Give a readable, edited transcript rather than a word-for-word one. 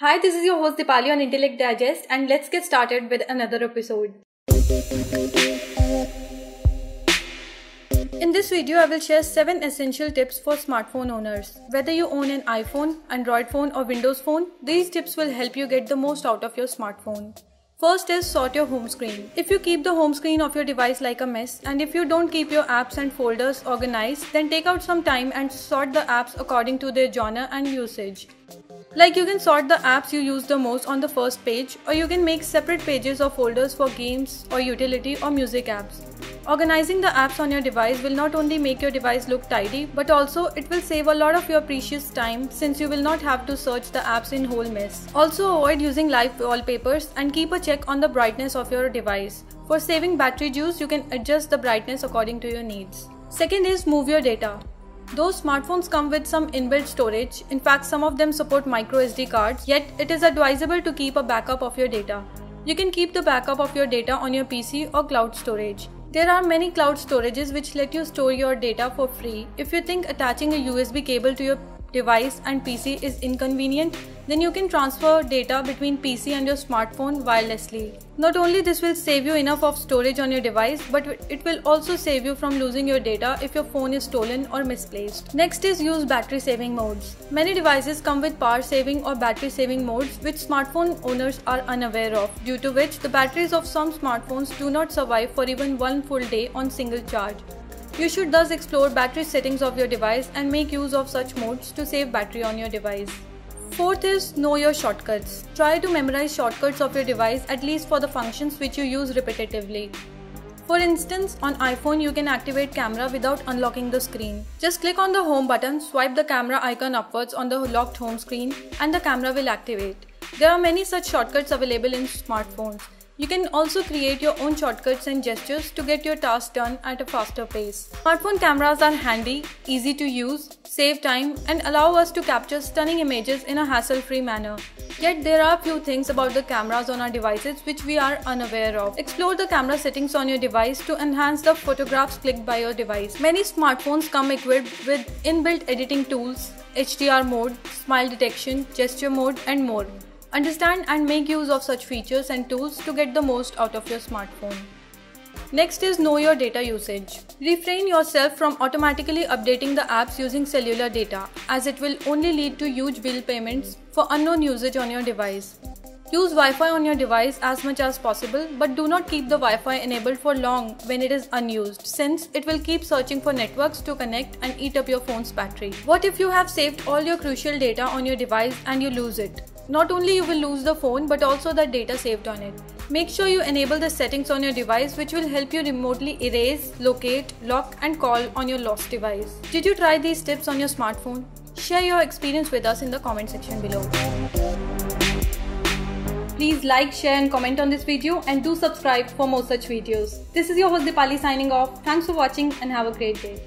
Hi, this is your host Dipali on Intellect Digest, and let's get started with another episode. In this video, I will share 7 essential tips for smartphone owners. Whether you own an iPhone, Android phone or Windows phone, these tips will help you get the most out of your smartphone. First is sort your home screen. If you keep the home screen of your device like a mess, and if you don't keep your apps and folders organized, then take out some time and sort the apps according to their genre and usage. Like, you can sort the apps you use the most on the first page, or you can make separate pages or folders for games or utility or music apps. Organizing the apps on your device will not only make your device look tidy, but also it will save a lot of your precious time, since you will not have to search the apps in whole mess. Also, avoid using live wallpapers and keep a check on the brightness of your device. For saving battery juice, you can adjust the brightness according to your needs. Second is move your data. Though smartphones come with some inbuilt storage, in fact some of them support microSD cards, yet it is advisable to keep a backup of your data. You can keep the backup of your data on your PC or cloud storage. There are many cloud storages which let you store your data for free. If you think attaching a USB cable to your device and PC is inconvenient, then you can transfer data between PC and your smartphone wirelessly. Not only this will save you enough of storage on your device, but it will also save you from losing your data if your phone is stolen or misplaced. Next is use battery saving modes. Many devices come with power saving or battery saving modes, which smartphone owners are unaware of, due to which the batteries of some smartphones do not survive for even one full day on single charge. You should thus explore battery settings of your device and make use of such modes to save battery on your device. Fourth is know your shortcuts. Try to memorize shortcuts of your device, at least for the functions which you use repetitively. For instance, on iPhone you can activate camera without unlocking the screen. Just click on the home button, swipe the camera icon upwards on the locked home screen, and the camera will activate. There are many such shortcuts available in smartphones. You can also create your own shortcuts and gestures to get your tasks done at a faster pace. Smartphone cameras are handy, easy to use, save time and allow us to capture stunning images in a hassle-free manner. Yet there are few things about the cameras on our devices which we are unaware of. Explore the camera settings on your device to enhance the photographs clicked by your device. Many smartphones come equipped with inbuilt editing tools, HDR mode, smile detection, gesture mode and more. Understand and make use of such features and tools to get the most out of your smartphone. Next is know your data usage. Refrain yourself from automatically updating the apps using cellular data, as it will only lead to huge bill payments for unknown usage on your device. Use Wi-Fi on your device as much as possible, but do not keep the Wi-Fi enabled for long when it is unused, since it will keep searching for networks to connect and eat up your phone's battery. What if you have saved all your crucial data on your device and you lose it? Not only you will lose the phone, but also the data saved on it. Make sure you enable the settings on your device which will help you remotely erase, locate, lock and call on your lost device. Did you try these tips on your smartphone? Share your experience with us in the comment section below. Please like, share and comment on this video, and do subscribe for more such videos. This is your host Dipali signing off. Thanks for watching and have a great day.